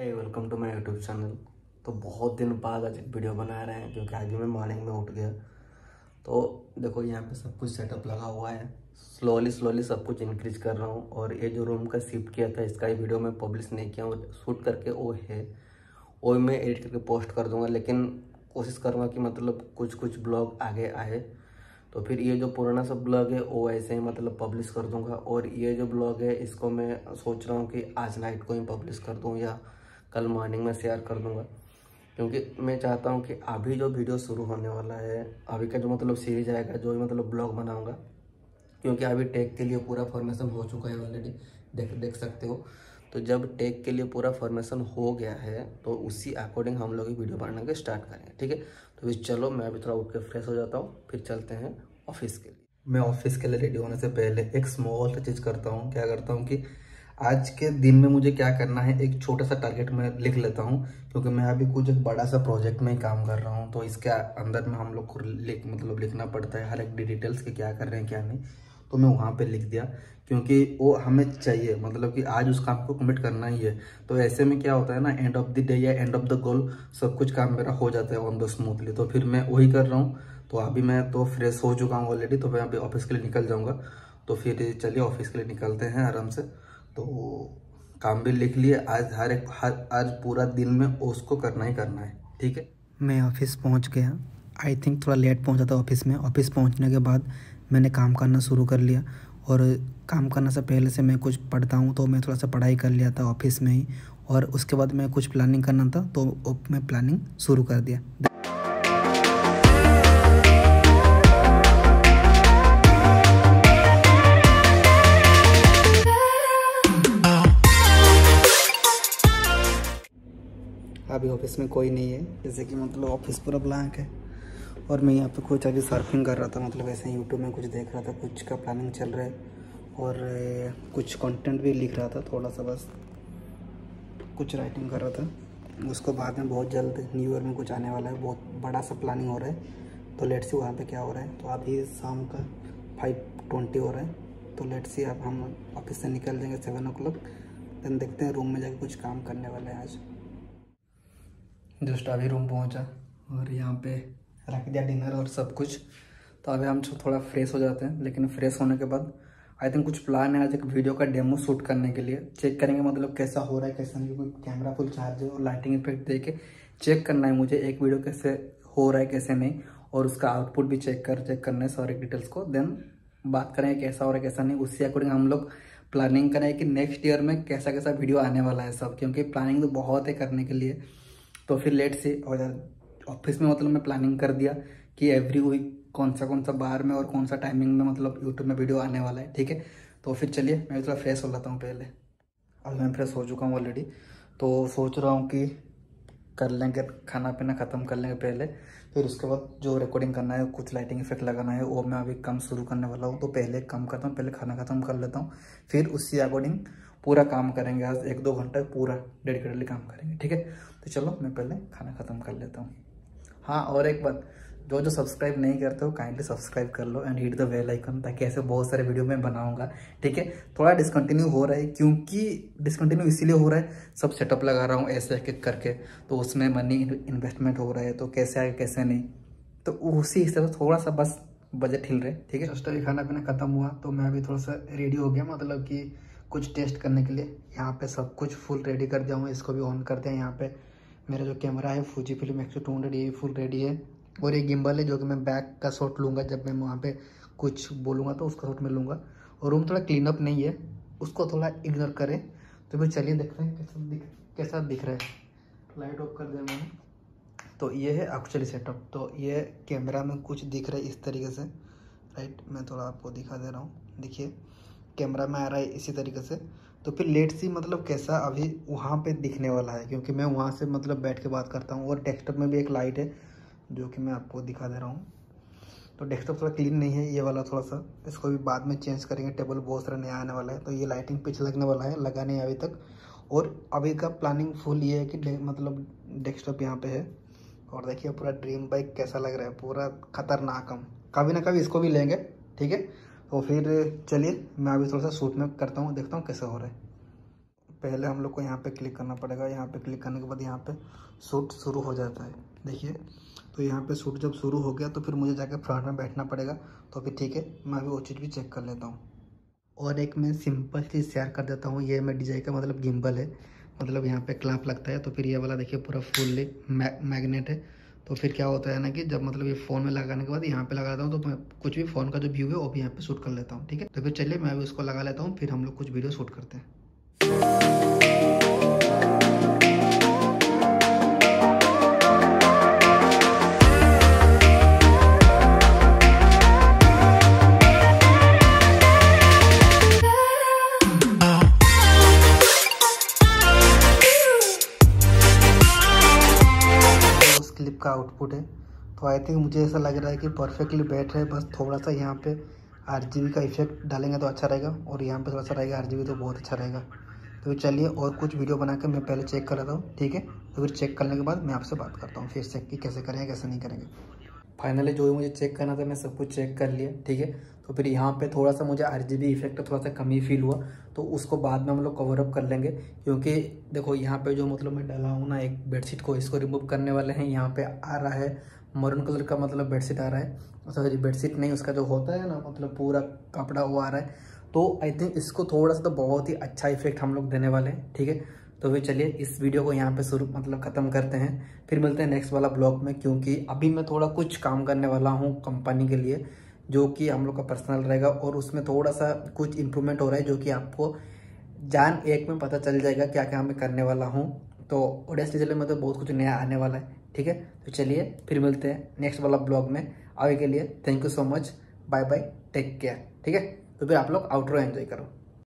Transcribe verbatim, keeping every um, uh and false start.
Hey welcome to my YouTube channel. तो बहुत दिन बाद आज एक वीडियो बना रहे हैं क्योंकि आज मैं मॉर्निंग में उठ गया। तो देखो यहाँ पे सब कुछ सेटअप लगा हुआ है, स्लोली स्लोली सब कुछ इंक्रीज कर रहा हूँ। और ये जो रूम का शिफ्ट किया था इसका ही वीडियो मैं पब्लिश नहीं किया हूँ, शूट करके वो है वो मैं एडिट करके पोस्ट कर दूँगा। लेकिन कोशिश करूँगा कि मतलब कुछ कुछ ब्लॉग आगे आए, तो फिर ये जो पुराना सब ब्लॉग है वो ऐसे ही मतलब पब्लिश कर दूँगा। और ये जो ब्लॉग है इसको मैं सोच रहा हूँ कि आज नाइट को ही पब्लिश कर दूँ या कल मॉर्निंग में शेयर कर दूंगा, क्योंकि मैं चाहता हूं कि अभी जो वीडियो शुरू होने वाला है, अभी का जो मतलब सीरीज आएगा, जो भी मतलब ब्लॉग बनाऊंगा, क्योंकि अभी टेक के लिए पूरा फॉर्मेशन हो चुका है ऑलरेडी, देख देख सकते हो। तो जब टेक के लिए पूरा फॉर्मेशन हो गया है तो उसी अकॉर्डिंग हम लोग वीडियो बनाने के स्टार्ट करेंगे, ठीक है। तो फिर चलो मैं अभी थोड़ा उठ के फ्रेश हो जाता हूँ, फिर चलते हैं ऑफिस के लिए। मैं ऑफिस के लिए रेडी होने से पहले एक स्मॉल सा चीज़ करता हूँ। क्या करता हूँ कि आज के दिन में मुझे क्या करना है, एक छोटा सा टारगेट मैं लिख लेता हूँ, क्योंकि मैं अभी कुछ एक बड़ा सा प्रोजेक्ट में काम कर रहा हूँ। तो इसके अंदर में हम लोग को लिख मतलब लिखना पड़ता है हर एक डिटेल्स के क्या कर रहे हैं क्या नहीं। तो मैं वहाँ पे लिख दिया, क्योंकि वो हमें चाहिए, मतलब कि आज उस काम को कमिट करना ही है। तो ऐसे में क्या होता है ना, एंड ऑफ द डे या एंड ऑफ द गोल सब कुछ काम मेरा हो जाता है ऑन द स्मूथली। तो फिर मैं वही कर रहा हूँ। तो अभी मैं तो फ्रेश हो चुका हूँ ऑलरेडी, तो मैं अभी ऑफिस के लिए निकल जाऊँगा। तो फिर चलिए ऑफिस के लिए निकलते हैं आराम से। तो काम भी लिख लिए, आज हर एक हर आज पूरा दिन में उसको करना ही करना है, ठीक है। मैं ऑफिस पहुंच गया, आई थिंक थोड़ा लेट पहुंचा था ऑफिस में। ऑफिस पहुंचने के बाद मैंने काम करना शुरू कर लिया, और काम करने से पहले से मैं कुछ पढ़ता हूं, तो मैं थोड़ा सा पढ़ाई कर लिया था ऑफिस में ही। और उसके बाद मैं कुछ प्लानिंग करना था तो मैं प्लानिंग शुरू कर दिया। अभी ऑफिस में कोई नहीं है, जैसे कि मतलब ऑफिस पूरा ब्लैंक है। और मैं यहाँ पे कुछ अभी सर्फिंग कर रहा था, मतलब ऐसे यूट्यूब में कुछ देख रहा था, कुछ का प्लानिंग चल रहा है और कुछ कंटेंट भी लिख रहा था थोड़ा सा, बस कुछ राइटिंग कर रहा था। उसको बाद में बहुत जल्द न्यू ईयर में कुछ आने वाला है, बहुत बड़ा सा प्लानिंग हो रहा है। तो लेट्स सी वहाँ पर क्या हो रहा है। तो अभी शाम का फाइव ट्वेंटी हो रहा है, तो लेट्स सी अब हम ऑफिस से निकल जाएंगे सेवन ओ क्लॉक। देन देखते हैं रूम में जाके कुछ काम करने वाले हैं आज। जस्ट अभी रूम पहुंचा और यहाँ पे रख दिया डिनर और सब कुछ। तो अभी हम थोड़ा फ्रेश हो जाते हैं, लेकिन फ्रेश होने के बाद आई थिंक कुछ प्लान है आज एक वीडियो का डेमो शूट करने के लिए। चेक करेंगे मतलब कैसा हो रहा है कैसा नहीं, क्योंकि कैमरा फुल चार्ज है और लाइटिंग इफेक्ट दे के चेक करना है मुझे एक वीडियो कैसे हो रहा है कैसे नहीं, और उसका आउटपुट भी चेक कर चेक करना है सारे डिटेल्स को। देन बात करेंगे कैसा हो रहा है कैसा नहीं, उससे अकॉर्डिंग हम लोग प्लानिंग करें कि नेक्स्ट ईयर में कैसा कैसा वीडियो आने वाला है सब, क्योंकि प्लानिंग तो बहुत है करने के लिए। तो फिर लेट से और ऑफिस में मतलब मैं प्लानिंग कर दिया कि एवरी वीक कौन सा कौन सा बार में और कौन सा टाइमिंग में मतलब यूट्यूब में वीडियो आने वाला है, ठीक है। तो फिर चलिए मैं थोड़ा फ्रेश हो लेता हूँ पहले। और मैं फ्रेश हो चुका हूँ ऑलरेडी, तो सोच रहा हूँ कि कर लेंगे खाना पीना ख़त्म कर लेंगे पहले, फिर उसके बाद जो रिकॉर्डिंग करना है कुछ लाइटिंग इफेक्ट लगाना है वो मैं अभी काम शुरू करने वाला हूँ। तो पहले काम करता हूँ, पहले खाना ख़त्म कर लेता हूँ, फिर उससे अकॉर्डिंग पूरा काम करेंगे। आज एक दो घंटा पूरा डेडिकेटेडली काम करेंगे, ठीक है। तो चलो मैं पहले खाना ख़त्म कर लेता हूँ। हाँ, और एक बात, जो जो सब्सक्राइब नहीं करते हो काइंडली सब्सक्राइब कर लो and hit the bell icon, ताकि ऐसे बहुत सारे वीडियो मैं बनाऊंगा, ठीक है। थोड़ा डिसकंटिन्यू हो रहा है, क्योंकि डिसकंटिन्यू इसीलिए हो रहा है, सब सेटअप लगा रहा हूँ ऐसे एक एक करके, तो उसमें मनी इन्वेस्टमेंट हो रहा है, तो कैसे आएगा कैसे नहीं, तो उसी हिसाब से थोड़ा सा बस बजट हिल रहे, ठीक है। जस्ट अभी खाना पीना खत्म हुआ तो मैं अभी थोड़ा सा रेडी हो गया, मतलब कि कुछ टेस्ट करने के लिए। यहाँ पे सब कुछ फुल रेडी कर दिया हूँ, इसको भी ऑन करते हैं। यहाँ पे मेरा जो कैमरा है Fujifilm X two hundred, ये भी फुल रेडी है। और ये गिम्बल है जो कि मैं बैक का शॉट लूँगा, जब मैं वहाँ पे कुछ बोलूँगा तो उसका शॉट मैं लूँगा। और रूम थोड़ा क्लीन अप नहीं है, उसको थोड़ा इग्नोर करें। तो फिर चलिए देखते हैं कैसा दिख कैसा दिख रहा है। लाइट ऑफ कर दिया मैंने। तो ये है एक्चुअली सेटअप। तो ये कैमरा में कुछ दिख रहा है इस तरीके से, राइट। मैं थोड़ा आपको दिखा दे रहा हूँ, देखिए कैमरा में आ रहा है इसी तरीके से। तो फिर लेट सी मतलब कैसा अभी वहाँ पे दिखने वाला है, क्योंकि मैं वहाँ से मतलब बैठ के बात करता हूँ। और डेस्कटॉप में भी एक लाइट है जो कि मैं आपको दिखा दे रहा हूँ। तो डेस्कटॉप थोड़ा क्लीन नहीं है ये वाला, थोड़ा सा इसको भी बाद में चेंज करेंगे। टेबल बहुत सारा नया आने वाला है, तो ये लाइटिंग पिच लगने वाला है, लगा नहीं अभी तक। और अभी का प्लानिंग फुल ये है कि मतलब डेस्कटॉप यहाँ पर है। और देखिए पूरा ड्रीम बाइक कैसा लग रहा है, पूरा खतरनाक। हम कभी ना कभी इसको भी लेंगे, ठीक है। तो फिर चलिए मैं अभी थोड़ा सा शूट में करता हूँ, देखता हूँ कैसे हो रहा है। पहले हम लोग को यहाँ पे क्लिक करना पड़ेगा। यहाँ पे क्लिक करने के बाद यहाँ पे शूट शुरू हो जाता है, देखिए। तो यहाँ पे शूट जब शुरू हो गया तो फिर मुझे जाके फ्रंट में बैठना पड़ेगा। तो फिर ठीक है, मैं अभी वो चीज़ भी चेक कर लेता हूँ। और एक मैं सिंपल चीज़ शेयर कर देता हूँ, ये मैं डी जे का मतलब गिम्बल है, मतलब यहाँ पे क्लैंप लगता है। तो फिर ये वाला देखिए पूरा फुल्ली मैग्नेट है। तो फिर क्या होता है ना कि जब मतलब ये फ़ोन में लगाने के बाद यहाँ पे लगाता हूँ तो मैं कुछ भी फ़ोन का जो व्यू है वो भी यहाँ पे शूट कर लेता हूँ। ठीक है, तो फिर चलिए मैं भी उसको लगा लेता हूँ, फिर हम लोग कुछ वीडियो शूट करते हैं। का आउटपुट है, तो आई थिंक मुझे ऐसा लग रहा है कि परफेक्टली बैठ रहा है। बस थोड़ा सा यहाँ पे आर जी बी का इफेक्ट डालेंगे तो अच्छा रहेगा, और यहाँ पे थोड़ा सा रहेगा आर जी बी तो बहुत अच्छा रहेगा। तो चलिए और कुछ वीडियो बना के मैं पहले चेक कर लेता हूँ, ठीक है। तो फिर चेक करने के बाद मैं आपसे बात करता हूँ फिर से कि कैसे करेंगे कैसे नहीं करेंगे। फाइनली जो भी मुझे चेक करना था मैं सब कुछ चेक कर लिया, ठीक है। तो फिर यहाँ पे थोड़ा सा मुझे आर जी बी इफेक्ट थोड़ा सा कमी फील हुआ, तो उसको बाद में हम लोग कवर अप कर लेंगे। क्योंकि देखो यहाँ पे जो मतलब मैं डाला हूँ ना एक बेडशीट को, इसको रिमूव करने वाले हैं। यहाँ पे आ रहा है मरून कलर का मतलब बेडशीट आ रहा है, सॉरी बेडशीट नहीं, उसका जो होता है ना मतलब पूरा कपड़ा वो आ रहा है। तो आई थिंक इसको थोड़ा सा तो बहुत ही अच्छा इफेक्ट हम लोग देने वाले हैं, ठीक है। तो फिर चलिए इस वीडियो को यहाँ पे शुरू मतलब ख़त्म करते हैं, फिर मिलते हैं नेक्स्ट वाला ब्लॉग में। क्योंकि अभी मैं थोड़ा कुछ काम करने वाला हूँ कंपनी के लिए, जो कि हम लोग का पर्सनल रहेगा, और उसमें थोड़ा सा कुछ इम्प्रूवमेंट हो रहा है जो कि आपको जान एक में पता चल जाएगा क्या क्या मैं करने वाला हूँ। तो ओडेस डिजिटल में तो बहुत कुछ नया आने वाला है, ठीक है। तो चलिए फिर मिलते हैं नेक्स्ट वाला ब्लॉग में। आगे के लिए thank you so much, bye bye, take care, ठीक है। तो फिर आप लोग आउटरो एंजॉय करो।